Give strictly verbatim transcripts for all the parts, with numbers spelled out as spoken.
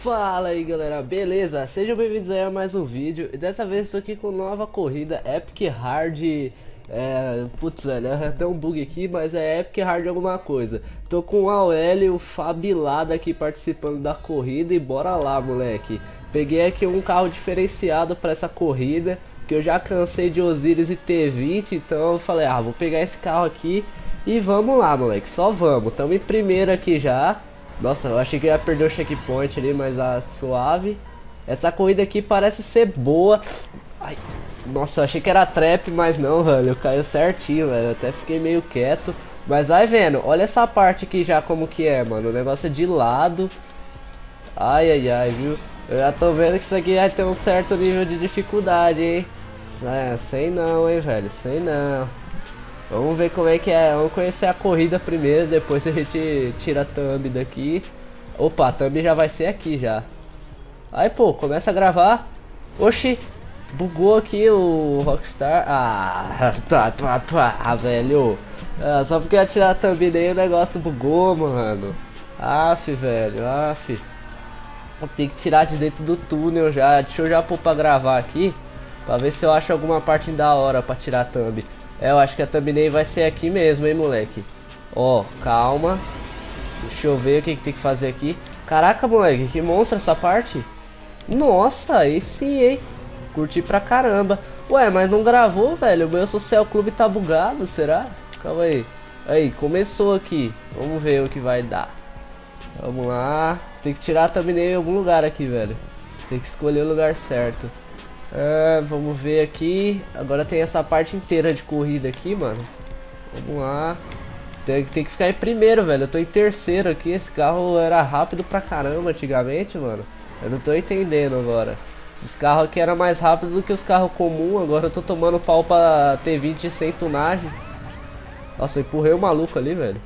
Fala aí galera, beleza? Sejam bem-vindos aí a mais um vídeo. E dessa vez estou aqui com nova corrida Epic Hard. É, putz, velho, é até um bug aqui, mas é Epic Hard alguma coisa. Tô com o Aurélio Fabilado aqui participando da corrida e bora lá, moleque. Peguei aqui um carro diferenciado para essa corrida, que eu já cansei de Osiris e T vinte, então eu falei, ah, vou pegar esse carro aqui e vamos lá, moleque, só vamos. Tamo em primeiro aqui já. Nossa, eu achei que eu ia perder o checkpoint ali, mas a ah, suave. Essa corrida aqui parece ser boa. Ai... Nossa, eu achei que era trap, mas não, velho, eu caí certinho, velho, eu até fiquei meio quieto. Mas vai vendo, olha essa parte aqui já como que é, mano, o negócio é de lado. Ai, ai, ai, viu? Eu já tô vendo que isso aqui vai ter um certo nível de dificuldade, hein? É, sei não, hein, velho, sei não. Vamos ver como é que é, vamos conhecer a corrida primeiro, depois a gente tira a thumb daqui. Opa, a thumb já vai ser aqui já. Aí, pô, começa a gravar. Oxi! Bugou aqui o Rockstar. Ah, tá, tá, tá, velho. Ah, só porque eu ia tirar a thumbnail o negócio bugou, mano. Aff, velho, aff. Tem que tirar de dentro do túnel já. Deixa eu já pôr pra gravar aqui, pra ver se eu acho alguma parte da hora pra tirar a thumb. É, eu acho que a thumbnail vai ser aqui mesmo, hein, moleque. Ó, calma. Deixa eu ver o que, que tem que fazer aqui. Caraca, moleque, que monstro essa parte. Nossa, aí sim, hein. Curti pra caramba. Ué, mas não gravou, velho. O meu social clube tá bugado, será? Calma aí. Aí, começou aqui. Vamos ver o que vai dar. Vamos lá. Tem que tirar a thumbnail em algum lugar aqui, velho. Tem que escolher o lugar certo. Ah, vamos ver aqui. Agora tem essa parte inteira de corrida aqui, mano. Vamos lá. Tem, tem que ficar em primeiro, velho. Eu tô em terceiro aqui. Esse carro era rápido pra caramba antigamente, mano. Eu não tô entendendo agora. Esses carros aqui eram mais rápidos do que os carros comuns. Agora eu tô tomando pau pra T vinte sem tunagem. Nossa, eu empurrei o maluco ali, velho.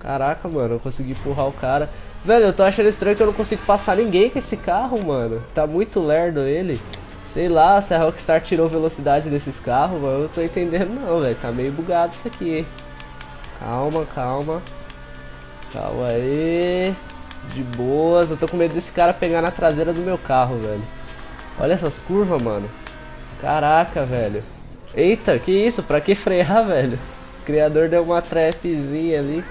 Caraca, mano, eu consegui empurrar o cara. Velho, eu tô achando estranho que eu não consigo passar ninguém com esse carro, mano. Tá muito lerdo ele. Sei lá se a Rockstar tirou velocidade desses carros, mano. Eu não tô entendendo não, velho. Tá meio bugado isso aqui, hein. Calma, calma. Calma aí. De boas, eu tô com medo desse cara pegar na traseira do meu carro, velho. Olha essas curvas, mano. Caraca, velho. Eita, que isso? Pra que frear, velho? O criador deu uma trapzinha ali.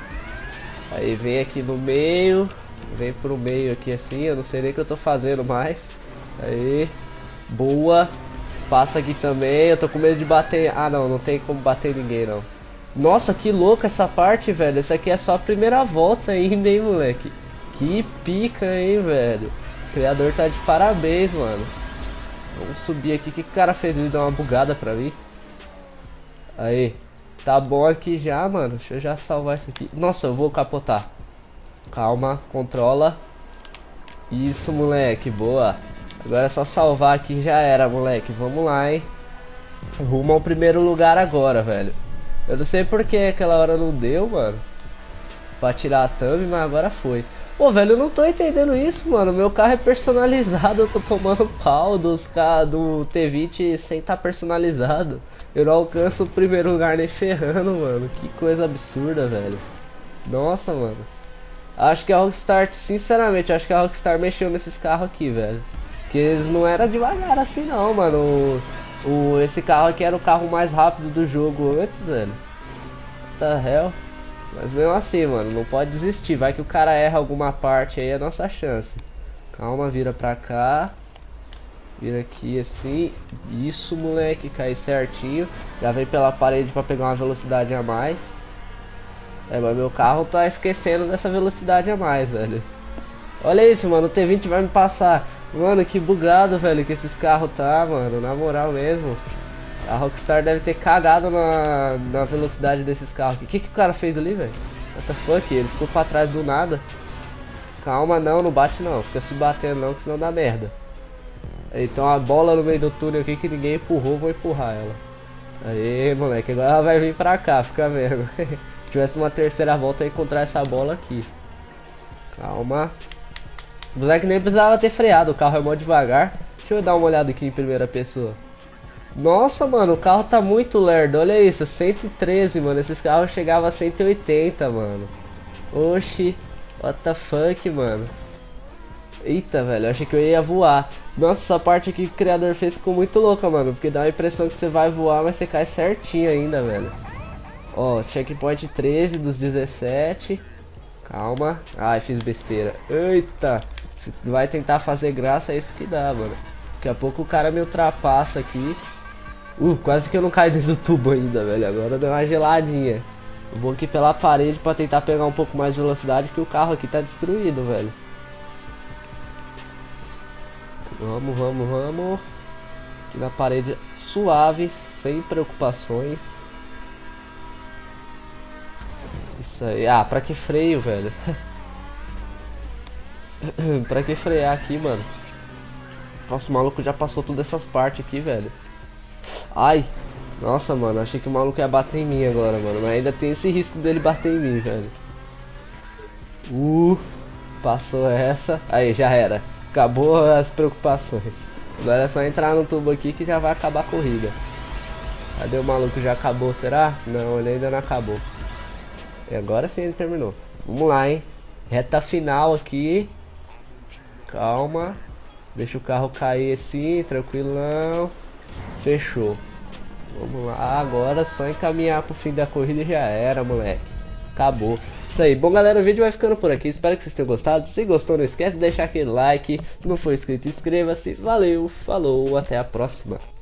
Aí vem aqui no meio. Vem pro meio aqui assim, eu não sei nem o que eu tô fazendo mais. Aí, boa. Passa aqui também, eu tô com medo de bater. Ah não, não tem como bater ninguém não. Nossa, que louco essa parte, velho. Essa aqui é só a primeira volta ainda, hein, moleque. Que pica, hein, velho. O criador tá de parabéns, mano. Vamos subir aqui. O que o cara fez? Ele deu uma bugada pra mim. Aí. Tá bom aqui já, mano. Deixa eu já salvar isso aqui. Nossa, eu vou capotar. Calma, controla. Isso, moleque. Boa. Agora é só salvar aqui. Já era, moleque. Vamos lá, hein. Rumo ao primeiro lugar agora, velho. Eu não sei porque aquela hora não deu, mano, pra tirar a thumb, mas agora foi. Pô, velho, eu não tô entendendo isso, mano. Meu carro é personalizado, eu tô tomando pau dos caras do T vinte sem tá personalizado. Eu não alcanço o primeiro lugar nem ferrando, mano. Que coisa absurda, velho. Nossa, mano. Acho que a Rockstar, sinceramente, acho que a Rockstar mexeu nesses carros aqui, velho. Porque eles não eram devagar assim não, mano. O, o, esse carro aqui era o carro mais rápido do jogo antes, velho. What the hell? Mas mesmo assim, mano, não pode desistir. Vai que o cara erra alguma parte aí, é a nossa chance. Calma, vira pra cá. Vira aqui assim. Isso, moleque, cai certinho. Já vem pela parede pra pegar uma velocidade a mais. É, mas meu carro tá esquecendo dessa velocidade a mais, velho. Olha isso, mano, o T vinte vai me passar. Mano, que bugado, velho, que esses carros tá, mano, na moral mesmo. A Rockstar deve ter cagado na, na velocidade desses carros aqui. O que, que o cara fez ali, velho? What the fuck? Ele ficou pra trás do nada. Calma, não, não bate não. Fica se batendo não, que senão dá merda. Então a bola no meio do túnel aqui que ninguém empurrou, vou empurrar ela. Aí, moleque, agora ela vai vir pra cá, fica vendo. Se tivesse uma terceira volta, eu ia encontrar essa bola aqui. Calma. O moleque nem precisava ter freado, o carro é mó devagar. Deixa eu dar uma olhada aqui em primeira pessoa. Nossa, mano, o carro tá muito lerdo, olha isso, cento e treze, mano, esses carros chegavam a cento e oitenta, mano. Oxi, what the fuck, mano. Eita, velho, eu achei que eu ia voar. Nossa, essa parte aqui que o criador fez ficou muito louca, mano. Porque dá a impressão que você vai voar, mas você cai certinho ainda, velho. Ó, checkpoint treze dos dezessete. Calma. Ai, fiz besteira. Eita. Você vai tentar fazer graça, é isso que dá, mano. Daqui a pouco o cara me ultrapassa aqui. Uh, quase que eu não caio dentro do tubo ainda, velho. Agora deu uma geladinha. Eu vou aqui pela parede pra tentar pegar um pouco mais de velocidade, que o carro aqui tá destruído, velho. Vamos, vamos, vamos. Aqui na parede suave, sem preocupações. Isso aí. Ah, pra que freio, velho? Pra que frear aqui, mano? Nossa, o maluco já passou todas essas partes aqui, velho. Ai, nossa, mano, achei que o maluco ia bater em mim agora, mano. Mas ainda tem esse risco dele bater em mim, velho. Uh, passou essa. Aí, já era. Acabou as preocupações. Agora é só entrar no tubo aqui que já vai acabar a corrida. Cadê o maluco? Já acabou, será? Não, ele ainda não acabou. E agora sim ele terminou. Vamos lá, hein. Reta final aqui. Calma. Deixa o carro cair assim, tranquilão. Fechou. Vamos lá, agora é só encaminhar pro fim da corrida e já era, moleque. Acabou. Isso aí, bom galera, o vídeo vai ficando por aqui, espero que vocês tenham gostado. Se gostou, não esquece de deixar aquele like. Se não for inscrito, inscreva-se. Valeu, falou, até a próxima.